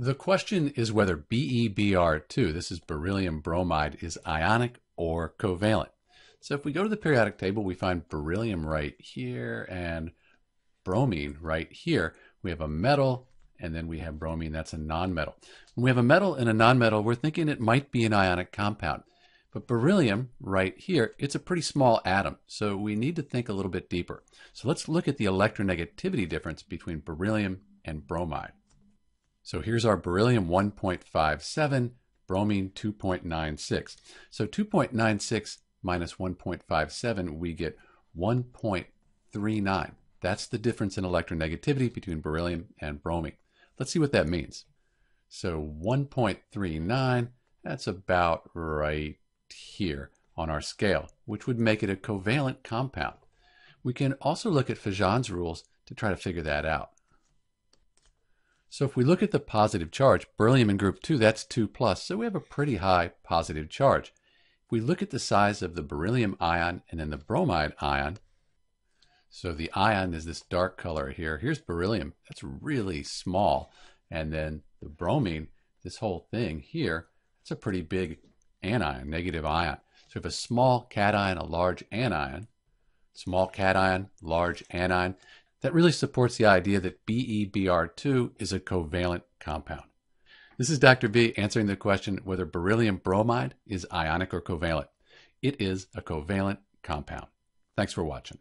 The question is whether BeBr2, this is beryllium bromide, is ionic or covalent. So if we go to the periodic table, we find beryllium right here and bromine right here. We have a metal and then we have bromine, that's a nonmetal. When we have a metal and a nonmetal, we're thinking it might be an ionic compound. But beryllium right here, it's a pretty small atom, so we need to think a little bit deeper. So let's look at the electronegativity difference between beryllium and bromide. So here's our beryllium 1.57, bromine 2.96. So 2.96 minus 1.57, we get 1.39. That's the difference in electronegativity between beryllium and bromine. Let's see what that means. So 1.39, that's about right here on our scale, which would make it a covalent compound. We can also look at Fajan's rules to try to figure that out. So if we look at the positive charge, beryllium in group 2, that's 2 plus, so we have a pretty high positive charge. If we look at the size of the beryllium ion and then the bromide ion, so the ion is this dark color here. Here's beryllium, that's really small. And then the bromine, this whole thing here, it's a pretty big anion, negative ion. So we have a small cation, a large anion, small cation, large anion. That really supports the idea that BeBr2 is a covalent compound. This is Dr. B answering the question whether beryllium bromide is ionic or covalent. It is a covalent compound. Thanks for watching.